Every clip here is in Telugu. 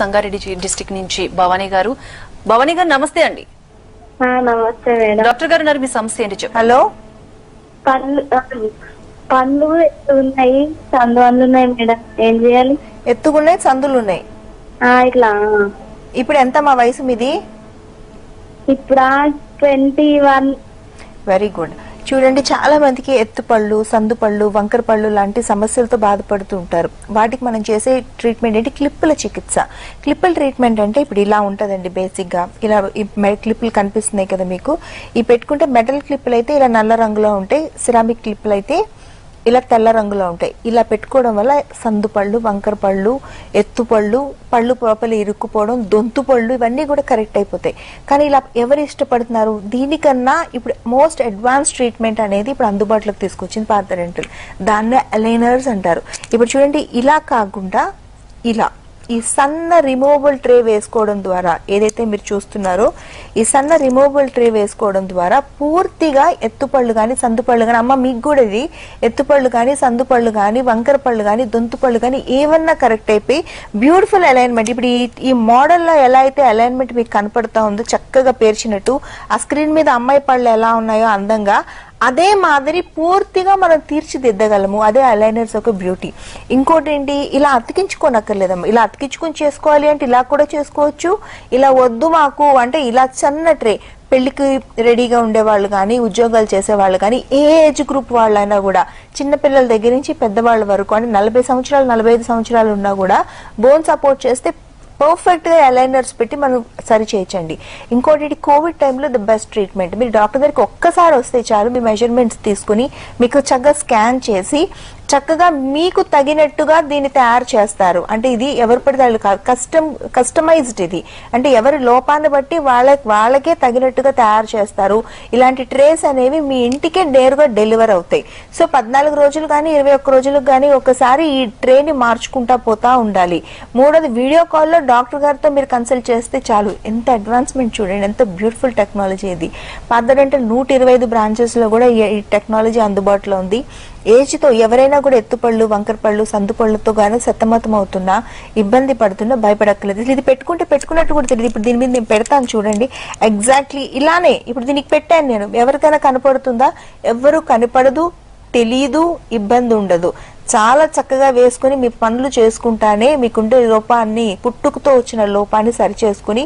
Sangareddy district nunchi Bhavani garu. Bhavani garu namaste andi. Namaste madam. Doctor garu naru mi samse andi cheppu. Hello. Pandu unnai sandulu unnai madam. Em cheyali? Ettu unnai sandulu unnai. Itla. Ippudu enta ma vayasu midi? Ippudu 21. Very good. చూడండి చాలా మందికి ఎత్తుపళ్ళు సందుపళ్ళు వంకరపళ్ళు లాంటి సమస్యలతో బాధపడుతూ ఉంటారు. వాటికి మనం చేసే ట్రీట్మెంట్ ఏంటి? క్లిప్పుల చికిత్స. క్లిప్పుల ట్రీట్మెంట్ అంటే ఇప్పుడు ఇలా ఉంటదండి బేసిక్ గా. ఇలా ఈ క్లిప్పులు కనిపిస్తున్నాయి కదా మీకు. ఈ పెట్టుకుంటే మెటల్ క్లిప్పులు అయితే ఇలా నల్ల రంగులో ఉంటాయి, సిరామిక్ క్లిప్పులు అయితే ఇలా తెల్ల రంగులో ఉంటాయి. ఇలా పెట్టుకోవడం వల్ల సందుపళ్ళు వంకరపళ్ళు ఎత్తుపళ్ళు పళ్ళు పోపలు ఇరుక్కుపోవడం దొంతుపళ్ళు ఇవన్నీ కూడా కరెక్ట్ అయిపోతాయి. కానీ ఇలా ఎవరు ఇష్టపడుతున్నారు? దీనికన్నా ఇప్పుడు మోస్ట్ అడ్వాన్స్ ట్రీట్మెంట్ అనేది ఇప్పుడు అందుబాటులోకి తీసుకొచ్చింది పార్థ డెంటల్. దాన్ని అలైనర్స్ అంటారు. ఇప్పుడు చూడండి ఇలా కాకుండా ఇలా ఈ సన్న రిమూవబుల్ ట్రే వేసుకోవడం ద్వారా ఏదైతే మీరు చూస్తున్నారో ఈ సన్న రిమూవబుల్ ట్రే వేసుకోవడం ద్వారా పూర్తిగా ఎత్తుపళ్ళు కానీ సందుపళ్ళు కానీ అమ్మ మీకు కూడా ఇది ఎత్తుపళ్ళు కానీ సందుపళ్ళు కానీ వంకరపళ్ళు కానీ దొంతుపళ్ళు కానీ ఏమన్నా కరెక్ట్ అయిపోయి బ్యూటిఫుల్ అలైన్మెంట్. ఇప్పుడు ఈ మోడల్లో ఎలా అయితే అలైన్మెంట్ మీకు కనపడతా ఉందో చక్కగా పేర్చినట్టు ఆ స్క్రీన్ మీద అమ్మాయి పళ్ళు ఎలా ఉన్నాయో అందంగా అదే మాదిరి పూర్తిగా మనం తీర్చిదిద్దగలము. అదే అలైనర్స్ ఒక బ్యూటీ. ఇంకోటి ఏంటి? ఇలా అతికించుకోనక్కర్లేదమ్మా. ఇలా అతికించుకొని చేసుకోవాలి అంటే ఇలా కూడా చేసుకోవచ్చు. ఇలా వద్దు మాకు అంటే ఇలా చిన్న ట్రే పెళ్లికి రెడీగా ఉండేవాళ్ళు కానీ ఉద్యోగాలు చేసేవాళ్ళు కానీ ఏ ఏజ్ గ్రూప్ వాళ్ళైనా కూడా చిన్నపిల్లల దగ్గర నుంచి పెద్దవాళ్ళ వరకు అంటే 40 సంవత్సరాలు 45 సంవత్సరాలు ఉన్నా కూడా బోన్ సపోర్ట్ చేస్తే పర్ఫెక్ట్ గా అలైనర్స్ పెట్టి మనం సరి చేయించండి. ఇంకోటి కోవిడ్ టైంలో ద బెస్ట్ ట్రీట్మెంట్. మీరు డాక్టర్ దగ్గరికి ఒక్కసారి వస్తే చాలు మీ మెజర్మెంట్స్ తీసుకుని మీకు చక్కగా స్కాన్ చేసి చక్కగా మీకు తగినట్టుగా దీన్ని తయారు చేస్తారు. అంటే ఇది ఎవరు పడితే కాదు, కస్టమైజ్డ్. ఇది అంటే ఎవరి లోపాన్ని బట్టి వాళ్ళకే తగినట్టుగా తయారు చేస్తారు. ఇలాంటి ట్రేస్ అనేవి మీ ఇంటికే నేరుగా డెలివర్ అవుతాయి. సో 14 రోజులు కానీ 21 రోజులకు కానీ ఒకసారి ఈ ట్రేని మార్చుకుంటా పోతా ఉండాలి. మూడోది వీడియో కాల్లో డాక్టర్ గారితో మీరు కన్సల్ట్ చేస్తే చాలు. ఎంత అడ్వాన్స్మెంట్ చూడండి, ఎంత బ్యూటిఫుల్ టెక్నాలజీ ఇది. పార్థ డెంటల్ 125 బ్రాంచెస్లో కూడా ఈ టెక్నాలజీ అందుబాటులో ఉంది. ఏజ్తో ఎవరైనా కూడా ఎత్తుపళ్ళు వంకరపళ్ళు సందుపళ్ళతో గానీ సతమతం అవుతున్నా ఇబ్బంది పడుతున్నా భయపడక్కర్లేదు. ఇది పెట్టుకుంటే పెట్టుకున్నట్టు కూడా తెలియదు. ఇప్పుడు దీని మీద నేను పెడతాను చూడండి ఎగ్జాక్ట్లీ ఇలానే. ఇప్పుడు దీనికి పెట్టాను నేను. ఎవరికైనా కనపడుతుందా? ఎవరు కనపడదు, తెలీదు, ఇబ్బంది ఉండదు. చాలా చక్కగా వేసుకుని మీ పనులు చేసుకుంటానే మీకుండే లోపాన్ని పుట్టుకతో వచ్చిన లోపాన్ని సరి చేసుకుని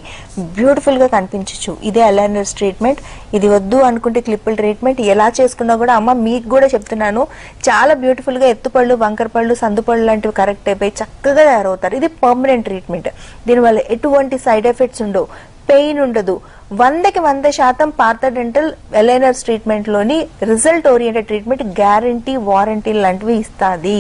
బ్యూటిఫుల్ గా కనిపించచ్చు. ఇదే అలైనర్స్ ట్రీట్మెంట్. ఇది వద్దు అనుకుంటే క్లిప్పుల ట్రీట్మెంట్ ఎలా చేసుకున్నా కూడా అమ్మ మీకు కూడా చెప్తున్నాను చాలా బ్యూటిఫుల్ గా ఎత్తుపళ్ళు వంకరపళ్ళు సందుపళ్ళు లాంటివి కరెక్ట్ అయిపోయి చక్కగా తయారవుతారు. ఇది పర్మనెంట్ ట్రీట్మెంట్. దీనివల్ల ఎటువంటి సైడ్ ఎఫెక్ట్స్ ఉండవు, పెయిన్ ఉండదు. 100% పార్థ డెంటల్ అలైనర్స్ ట్రీట్మెంట్ లోని result oriented treatment guarantee warranty లాంటివి ఇస్తుంది.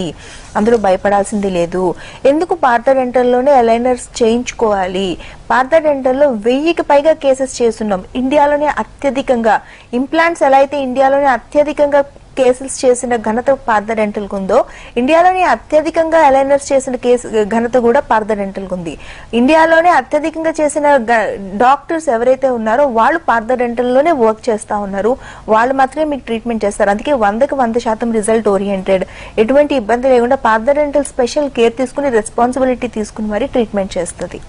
అందులో భయపడాల్సింది లేదు. ఎందుకు పార్థ డెంటల్లోనే అలైనర్స్ చేయించుకోవాలి? పార్థ డెంటల్లో 1000కి పైగా కేసెస్ చేస్తున్నాం ఇండియాలోనే. అత్యధికంగా ఇంప్లాంట్స్ ఎలా అయితే ఇండియాలోనే అత్యధికంగా కేసెస్ చేసిన ఘనత పార్థ డెంటల్ కుందో ఇండియాలోనే అత్యధికంగా అలైనర్స్ చేసిన కేసు ఘనత కూడా పార్థ డెంటల్ కుంది. ఇండియాలోనే అత్యధికంగా చేసిన డాక్టర్స్ ఎవరైతే ఉన్నారో వాళ్ళు పార్థ డెంటల్లోనే వర్క్ చేస్తా ఉన్నారు. వాళ్ళు మాత్రమే మీకు ట్రీట్మెంట్ చేస్తారు. అందుకే 100% రిజల్ట్ ఓరియంటెడ్. ఎటువంటి ఇబ్బంది లేకుండా పార్థ డెంటల్ స్పెషల్ కేర్ తీసుకుని రెస్పాన్సిబిలిటీ తీసుకుని మరి ట్రీట్మెంట్ చేస్తుంది.